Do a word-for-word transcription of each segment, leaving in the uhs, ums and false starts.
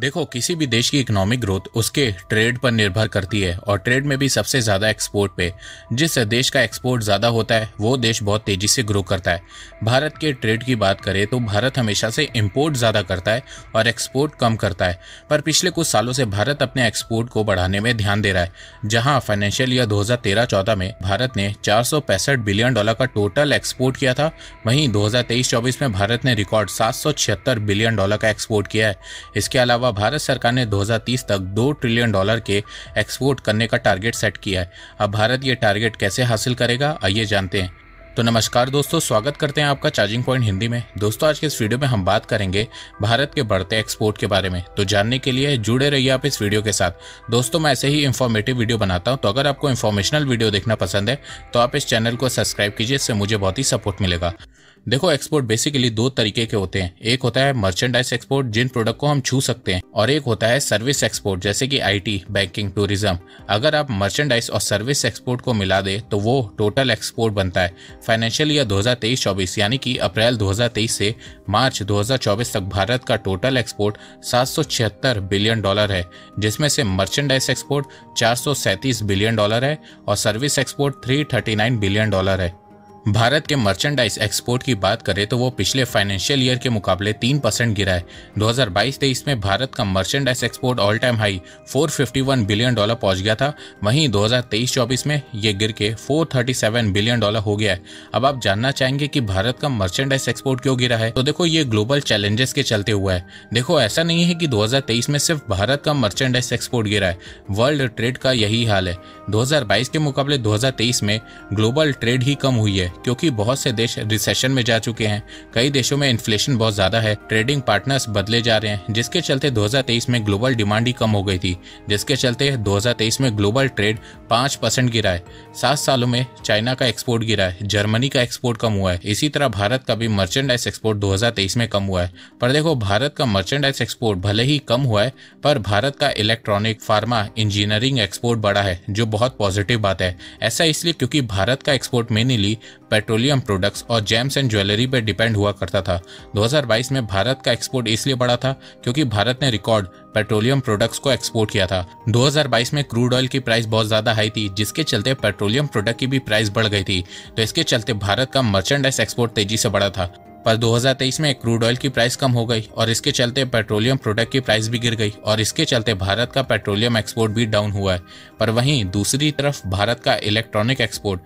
देखो, किसी भी देश की इकोनॉमिक ग्रोथ उसके ट्रेड पर निर्भर करती है और ट्रेड में भी सबसे ज़्यादा एक्सपोर्ट पे। जिस देश का एक्सपोर्ट ज़्यादा होता है वो देश बहुत तेज़ी से ग्रो करता है। भारत के ट्रेड की बात करें तो भारत हमेशा से इंपोर्ट ज़्यादा करता है और एक्सपोर्ट कम करता है, पर पिछले कुछ सालों से भारत अपने एक्सपोर्ट को बढ़ाने में ध्यान दे रहा है। जहाँ फाइनेंशियल ईयर दो हज़ार तेरह चौदह में भारत ने चार सौ पैंसठ बिलियन डॉलर का टोटल एक्सपोर्ट किया था, वहीं दो हज़ार तेईस चौबीस में भारत ने रिकॉर्ड सात सौ छिहत्तर बिलियन डॉलर का एक्सपोर्ट किया है। इसके अलावा भारत सरकार ने दो हज़ार तीस तक दो ट्रिलियन डॉलर के एक्सपोर्ट करने का टारगेट सेट किया है। अब भारत ये टारगेट कैसे हासिल करेगा, आइए जानते हैं। तो नमस्कार दोस्तों, स्वागत करते हैं आपका चार्जिंग पॉइंट हिंदी में। दोस्तों, आज के इस वीडियो में हम बात करेंगे भारत के बढ़ते एक्सपोर्ट के बारे में, तो जानने के लिए जुड़े रहिए आप इस वीडियो के साथ। दोस्तों, मैं ऐसे ही इन्फॉर्मेटिव वीडियो बनाता हूं, तो अगर आपको इन्फॉर्मेशनल वीडियो देखना पसंद है तो आप इस चैनल को सब्सक्राइब कीजिए, इससे मुझे बहुत ही सपोर्ट मिलेगा। देखो, एक्सपोर्ट बेसिकली दो तरीके के होते हैं। एक होता है मर्चेंडाइज एक्सपोर्ट, जिन प्रोडक्ट को हम छू सकते हैं, और एक होता है सर्विस एक्सपोर्ट, जैसे कि आईटी, बैंकिंग, टूरिज्म। अगर आप मर्चेंडाइज और सर्विस एक्सपोर्ट को मिला दे तो वो टोटल एक्सपोर्ट बनता है। फाइनेंशियल ईयर दो हज़ार तेईस चौबीस यानी कि अप्रैल दो हज़ार तेईस से मार्च दो हज़ार चौबीस तक भारत का टोटल एक्सपोर्ट सात सौ छिहत्तर बिलियन डॉलर है, जिसमें से मर्चेंडाइज एक्सपोर्ट चार सौ सैंतीस बिलियन डॉलर है और service export three thirty nine billion dollar है। भारत के मर्चेंडाइज एक्सपोर्ट की बात करें तो वो पिछले फाइनेंशियल ईयर के मुकाबले तीन परसेंट गिरा है। दो हज़ार बाईस तेईस में भारत का merchandise export all time high चार सौ इक्यावन बिलियन डॉलर पहुंच गया था, वहीं दो हज़ार तेईस चौबीस में ये गिर के चार सौ सैंतीस बिलियन डॉलर हो गया है। अब आप जानना चाहेंगे कि भारत का मर्चेंडाइज एक्सपोर्ट क्यों गिरा है, तो देखो ये ग्लोबल चैलेंजेस के चलते हुआ है। देखो, ऐसा नहीं है कि दो हज़ार तेईस में सिर्फ भारत का मर्चेंडाइज एक्सपोर्ट गिरा है, वर्ल्ड ट्रेड का यही हाल है। दो हज़ार बाईस के मुकाबले दो हज़ार तेईस में ग्लोबल ट्रेड ही कम हुई है, क्योंकि बहुत से देश रिसेशन में जा चुके हैं, कई देशों में इन्फ्लेशन बहुत ज्यादा है, ट्रेडिंग पार्टनर्स बदले जा रहे हैं, जिसके चलते दो हज़ार तेईस में ग्लोबल डिमांड ही कम हो गई थी, जिसके चलते दो हज़ार तेईस में ग्लोबल ट्रेड पाँच परसेंट गिरा है। सात सालों में चाइना का एक्सपोर्ट गिरा है, जर्मनी का एक्सपोर्ट कम हुआ है, इसी तरह भारत का भी मर्चेंडाइज एक्सपोर्ट दो हज़ार तेईस में कम हुआ है। पर देखो, भारत का मर्चेंडाइज एक्सपोर्ट भले ही कम हुआ है, पर भारत का इलेक्ट्रॉनिक, फार्मा, इंजीनियरिंग एक्सपोर्ट बढ़ा है, जो बहुत पॉजिटिव बात है। ऐसा इसलिए क्योंकि भारत का एक्सपोर्ट मेनली पेट्रोलियम प्रोडक्ट्स और जेम्स एंड ज्वेलरी पर डिपेंड हुआ करता था। दो हज़ार बाईस में भारत का एक्सपोर्ट इसलिए बढ़ा था क्योंकि भारत ने रिकॉर्ड पेट्रोलियम प्रोडक्ट्स को एक्सपोर्ट किया था। दो हज़ार बाईस में क्रूड ऑयल की प्राइस बहुत ज्यादा हाई थी, जिसके चलते पेट्रोलियम प्रोडक्ट की भी प्राइस बढ़ गई थी, तो इसके चलते भारत का मर्चेंडाइज एक्सपोर्ट तेजी से बढ़ा था। पर दो हज़ार तेईस में क्रूड ऑयल की प्राइस कम हो गई और इसके चलते पेट्रोलियम प्रोडक्ट की प्राइस भी गिर गई, और इसके चलते भारत का पेट्रोलियम एक्सपोर्ट भी डाउन हुआ है। पर वहीं दूसरी तरफ भारत का इलेक्ट्रॉनिक एक्सपोर्ट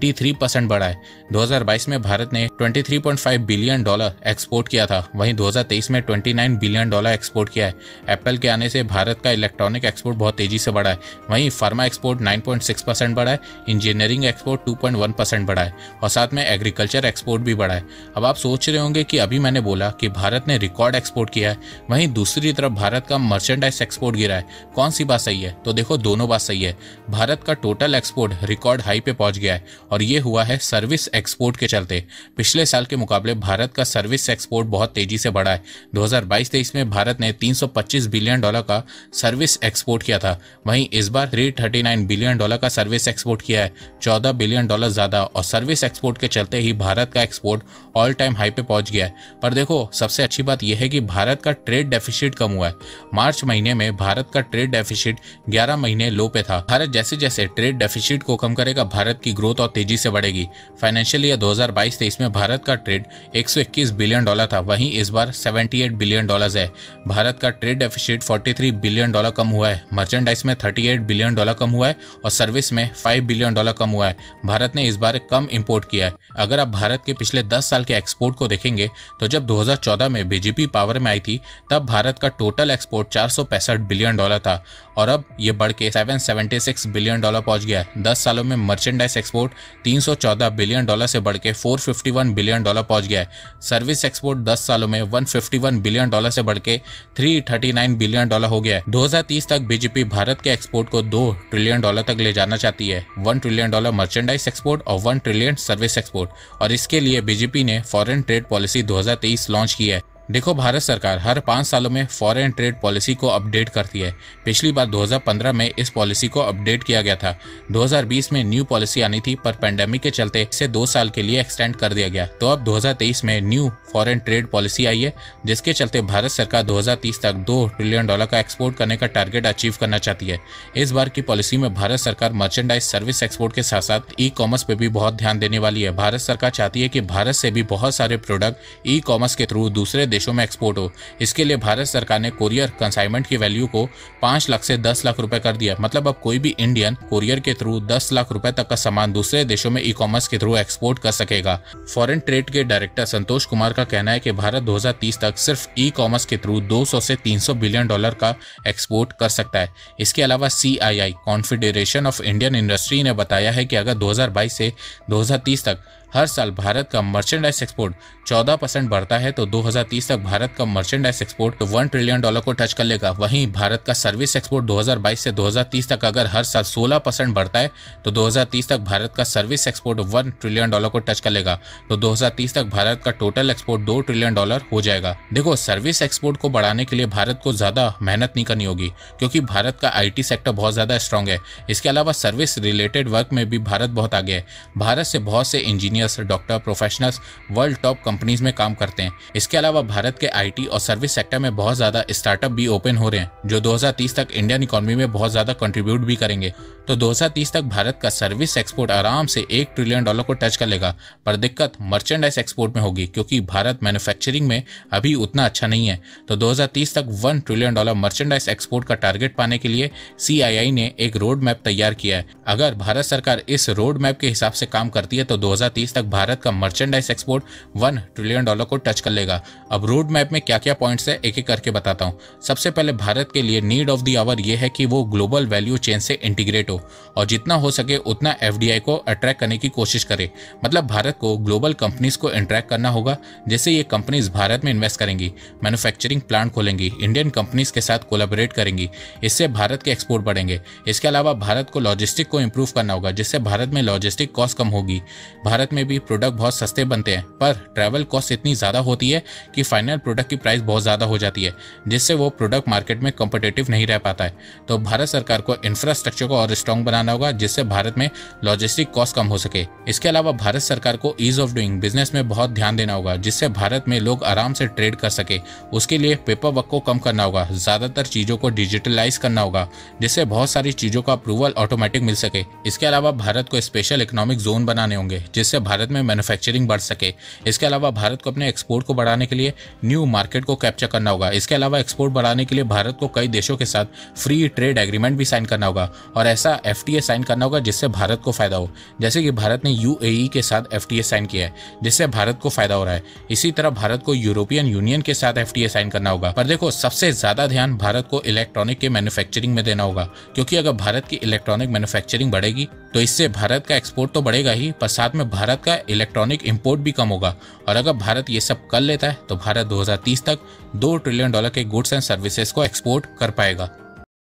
तेईस परसेंट बढ़ा है। दो हज़ार बाईस में भारत ने तेईस पॉइंट पाँच बिलियन डॉलर एक्सपोर्ट किया था, वहीं दो हज़ार तेईस में उनतीस बिलियन डॉलर एक्सपोर्ट किया है। एप्पल के आने से भारत का इलेक्ट्रॉनिक एक्सपोर्ट बहुत तेजी से बढ़ा है, वहीं फार्मा एक्सपोर्ट नौ पॉइंट छह परसेंट बढ़ा है, इंजीनियरिंग एक्सपोर्ट दो पॉइंट एक परसेंट बढ़ा है और साथ में एग्रीकल्चर एक्सपोर्ट भी बढ़ा है। अब आप सोच रहे होंगे कि अभी मैंने बोला कि भारत ने रिकॉर्ड एक्सपोर्ट किया है, वहीं दूसरी तरफ भारत का मर्चेंडाइज एक्सपोर्ट गिरा है, कौन सी बात सही है? तो देखो, दोनों बात सही है। भारत का टोटल एक्सपोर्ट रिकॉर्ड हाई पे पहुंच गया है और ये हुआ है सर्विस एक्सपोर्ट के चलते। पिछले साल के मुकाबले भारत का सर्विस एक्सपोर्ट बहुत तेजी से बढ़ा है। दो हज़ार बाईस तेईस में भारत ने तीन सौ पच्चीस बिलियन डॉलर का सर्विस एक्सपोर्ट किया था, वहीं इस बार तीन सौ उनतालीस बिलियन डॉलर का सर्विस एक्सपोर्ट किया है, चौदह बिलियन डॉलर ज्यादा, और सर्विस एक्सपोर्ट के चलते ही भारत का एक्सपोर्ट ऑल टाइम हाई पे पहुंच गया है। पर देखो, सबसे अच्छी बात यह है कि भारत का ट्रेड डेफिसिट कम हुआ है। मार्च महीने में भारत का ट्रेड डेफिसिट ग्यारह महीने लो पे था। भारत जैसे जैसे ट्रेड डेफिसिट को कम करेगा, भारत की ग्रोथ और तेजी से बढ़ेगी। फाइनेंशियल ईयर दो हज़ार बाईस तेईस में भारत का ट्रेड एक सौ इक्कीस बिलियन डॉलर था, वहीं इस बार अठहत्तर बिलियन डॉलर है। भारत का ट्रेड डेफिसिट तैंतालीस बिलियन डॉलर कम हुआ है, मर्चेंडाइज में अड़तीस बिलियन डॉलर कम हुआ है और सर्विस में पाँच बिलियन डॉलर कम हुआ है। भारत ने इस बार कम इम्पोर्ट किया है। अगर आप भारत के पिछले दस साल के एक्सपोर्ट को देखेंगे तो जब दो हज़ार चौदह में बीजेपी पावर में आई थी, तब भारत का टोटल एक्सपोर्ट चार सौ पैंसठ बिलियन डॉलर था और अब ये बढ़ के सात सौ छिहत्तर बिलियन डॉलर पहुंच गया है। दस सालों में मर्चेंडाइज एक्सपोर्ट तीन सौ चौदह बिलियन डॉलर से बढ़ के चार सौ इक्यावन बिलियन डॉलर पहुंच गया है। सर्विस एक्सपोर्ट दस सालों में एक सौ इक्यावन बिलियन डॉलर से बढ़ के तीन सौ उनतालीस बिलियन डॉलर हो गया है। दो हज़ार तीस तक बीजेपी भारत के एक्सपोर्ट को दो ट्रिलियन डॉलर तक ले जाना चाहती है, one trillion dollar merchandise export और वन ट्रिलियन सर्विस एक्सपोर्ट, और इसके लिए बीजेपी ने फॉरेन ट्रेड पॉलिसी दो हज़ार तेईस लॉन्च की है। देखो, भारत सरकार हर पाँच सालों में फॉरेन ट्रेड पॉलिसी को अपडेट करती है। पिछली बार दो हज़ार पंद्रह में इस पॉलिसी को अपडेट किया गया था। दो हज़ार बीस में न्यू पॉलिसी आनी थी, पर पैंडेमिक के चलते इसे दो साल के लिए एक्सटेंड कर दिया गया। तो अब दो हज़ार तेईस में न्यू फॉरेन ट्रेड पॉलिसी आई है, जिसके चलते भारत सरकार दो हज़ार तीस तक दो ट्रिलियन डॉलर का एक्सपोर्ट करने का टारगेट अचीव करना चाहती है। इस बार की पॉलिसी में भारत सरकार मर्चेंडाइज सर्विस एक्सपोर्ट के साथ साथ ई कॉमर्स पे भी बहुत ध्यान देने वाली है। भारत सरकार चाहती है कि भारत से भी बहुत सारे प्रोडक्ट ई कॉमर्स के थ्रू दूसरे देशों में एक्सपोर्ट हो। इसके लिए भारत सरकार ने कोरियर कंसाइनमेंट की वैल्यू को पांच लाख से दस लाख रुपए कर दिया। मतलब अब कोई भी इंडियन कोरियर के थ्रू दस लाख रुपए तक का सामान दूसरे देशों में ई कॉमर्स के थ्रू एक्सपोर्ट कर सकेगा। फॉरेन ट्रेड के डायरेक्टर संतोष कुमार का कहना है कि भारत दो हज़ार तीस तक सिर्फ ई कॉमर्स के थ्रू दो सौ से तीन सौ बिलियन डॉलर का एक्सपोर्ट कर सकता है। इसके अलावा C I I confederation of Indian industry ने बताया है कि अगर दो हज़ार बाईस से दो हज़ार तीस तक हर साल भारत का मर्चेंडाइज एक्सपोर्ट चौदह परसेंट बढ़ता है तो दो हज़ार तीस तक भारत का merchandise export one trillion dollar को टच कर लेगा। वहीं भारत का सर्विस एक्सपोर्ट दो हज़ार बाईस से दो हज़ार तीस तक अगर हर साल सोलह परसेंट बढ़ता है तो दो हज़ार तीस तक भारत का service export one trillion dollar को टच कर लेगा। तो दो हज़ार तीस तक भारत का टोटल एक्सपोर्ट दो ट्रिलियन डॉलर हो जाएगा। देखो, सर्विस एक्सपोर्ट को बढ़ाने के लिए भारत को ज्यादा मेहनत नहीं करनी होगी, क्योंकि भारत का आई टी सेक्टर बहुत ज्यादा स्ट्रांग है। इसके अलावा सर्विस रिलेटेड वर्क में भी भारत बहुत आगे है। भारत से बहुत से engineer, doctor, professionals world top companies में काम करते हैं। इसके अलावा भारत के आईटी और सर्विस सेक्टर में बहुत ज्यादा स्टार्टअप भी ओपन हो रहे हैं, जो दो हज़ार तीस तक इंडियन इकोनॉमी में बहुत ज्यादा कंट्रीब्यूट भी करेंगे। तो दो हज़ार तीस तक भारत का सर्विस एक्सपोर्ट आराम से एक ट्रिलियन डॉलर को टच कर लेगा। पर दिक्कत मर्चेंडाइज एक्सपोर्ट में होगी, क्योंकि भारत मैन्युफैक्चरिंग में अभी उतना अच्छा नहीं है। तो दो हज़ार तीस तक one trillion dollar merchandise export का टारगेट पाने के लिए सी आई आई ने एक रोड मैप तैयार किया है। अगर भारत सरकार इस रोड मैप के हिसाब से काम करती है तो दो हज़ार तीस तक भारत का merchandise export one trillion dollar को टच कर लेगा। अब रोड मैप में क्या क्या पॉइंट्स है, एक एक करके बताता हूँ। सबसे पहले भारत के लिए नीड ऑफ द आवर ये है कि वो ग्लोबल वैल्यू चेन से इंटीग्रेट हो और जितना हो सके उतना एफ डी आई को अट्रैक्ट करने की कोशिश करे। मतलब भारत को ग्लोबल कंपनीज को अट्रैक्ट करना होगा, जैसे ये कंपनीज भारत में इन्वेस्ट करेंगी, मैन्युफैक्चरिंग प्लांट खोलेंगी, इंडियन कंपनीज के साथ कोलैबोरेट करेंगी। इससे भारत के एक्सपोर्ट बढ़ेंगे। इसके अलावा भारत को लॉजिस्टिक को इंप्रूव करना होगा, जिससे भारत में लॉजिस्टिक कॉस्ट कम होगी। भारत में भी प्रोडक्ट बहुत सस्ते बनते हैं, पर ट्रैवल कॉस्ट इतनी ज़्यादा होती है कि फाइनल प्रोडक्ट की प्राइस बहुत ज़्यादा हो जाती है, जिससे वो प्रोडक्ट मार्केट में कॉम्पिटिटिव नहीं रह पाता है। तो भारत सरकार को इंफ्रास्ट्रक्चर को और स्ट्रॉन्ग बनाना होगा, जिससे भारत में लॉजिस्टिक कॉस्ट कम हो सके। इसके अलावा भारत सरकार को ईज ऑफ डूइंग बिजनेस में बहुत ध्यान देना होगा, जिससे भारत में लोग आराम से ट्रेड कर सके। उसके लिए पेपर वर्क को कम करना होगा, ज़्यादातर चीज़ों को डिजिटलाइज करना होगा, जिससे बहुत सारी चीज़ों का अप्रूवल ऑटोमेटिक मिल सके। इसके अलावा भारत को स्पेशल इकोनॉमिक जोन बनाने होंगे, जिससे भारत में मैन्युफैक्चरिंग बढ़ सके। इसके अलावा भारत को अपने एक्सपोर्ट को बढ़ाने के लिए न्यू मार्केट को कैप्चर करना होगा। इसके अलावा एक्सपोर्ट बढ़ाने के लिए भारत को कई देशों के साथ फ्री ट्रेड एग्रीमेंट भी साइन करना होगा और ऐसा एफ टी ए साइन करना होगा जिससे भारत को फायदा हो, जैसे कि भारत ने यू ए ई के साथ एफ टी ए साइन किया है, जिससे भारत को फायदा हो रहा है। इसी तरह भारत को यूरोपियन यूनियन के साथ एफ टी ए साइन करना होगा। पर देखो, सबसे ज्यादा ध्यान भारत को इलेक्ट्रॉनिक के मैन्युफैक्चरिंग में देना होगा, क्योंकि अगर भारत की इलेक्ट्रॉनिक मैन्युफैक्चरिंग बढ़ेगी तो इससे भारत का एक्सपोर्ट तो बढ़ेगा ही, पर साथ में भारत का इलेक्ट्रॉनिक इंपोर्ट भी कम होगा। और अगर भारत ये सब कर लेता है तो भारत दो हज़ार तीस तक दो ट्रिलियन डॉलर के गुड्स एंड सर्विसेज को एक्सपोर्ट कर पाएगा।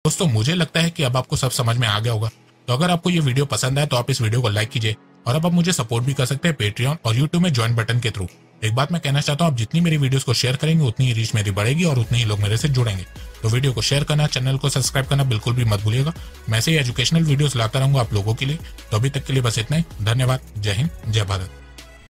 दोस्तों, मुझे लगता है कि अब आपको सब समझ में आ गया होगा। तो अगर आपको ये वीडियो पसंद आए तो आप इस वीडियो को लाइक कीजिए और अब आप मुझे सपोर्ट भी कर सकते हैं पेट्रियन और यूट्यूब में ज्वाइन बटन के थ्रू। एक बात मैं कहना चाहता हूँ, आप जितनी मेरी वीडियोस को शेयर करेंगे उतनी ही रीच मेरी बढ़ेगी और उतने ही लोग मेरे से जुड़ेंगे। तो वीडियो को शेयर करना, चैनल को सब्सक्राइब करना बिल्कुल भी मत भूलिएगा। मैं ऐसे ही एजुकेशनल वीडियोस लाता रहूंगा आप लोगों के लिए। तो अभी तक के लिए बस इतना ही। धन्यवाद। जय हिंद, जय भारत।